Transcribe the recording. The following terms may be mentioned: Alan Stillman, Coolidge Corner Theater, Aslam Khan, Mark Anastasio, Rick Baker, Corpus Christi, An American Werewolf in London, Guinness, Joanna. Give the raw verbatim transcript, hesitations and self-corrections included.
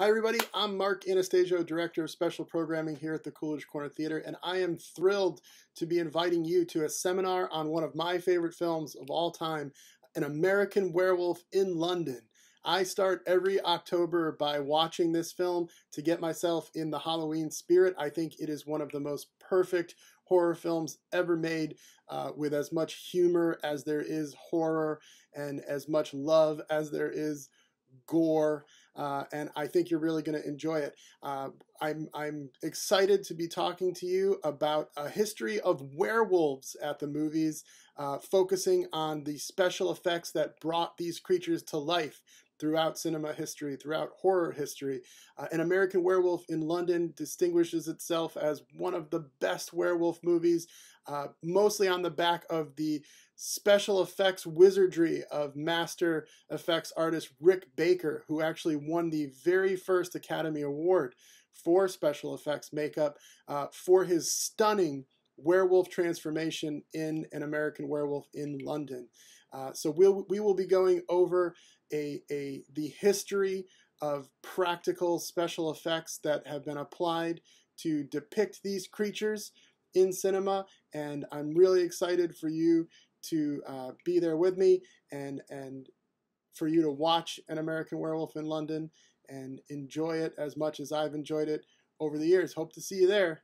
Hi everybody, I'm Mark Anastasio, Director of Special Programming here at the Coolidge Corner Theater, and I am thrilled to be inviting you to a seminar on one of my favorite films of all time, An American Werewolf in London. I start every October by watching this film to get myself in the Halloween spirit. I think it is one of the most perfect horror films ever made, uh, with as much humor as there is horror and as much love as there is gore. Uh, and I think you're really going to enjoy it. Uh, I'm, I'm excited to be talking to you about a history of werewolves at the movies, uh, focusing on the special effects that brought these creatures to life throughout cinema history, throughout horror history. Uh, An American Werewolf in London distinguishes itself as one of the best werewolf movies, uh, mostly on the back of the special effects wizardry of master effects artist Rick Baker, who actually won the very first Academy Award for special effects makeup uh, for his stunning werewolf transformation in An American Werewolf in London. Uh, so we'll, we will be going over a, a, the history of practical special effects that have been applied to depict these creatures in cinema, and I'm really excited for you to uh, be there with me and, and for you to watch An American Werewolf in London and enjoy it as much as I've enjoyed it over the years. Hope to see you there.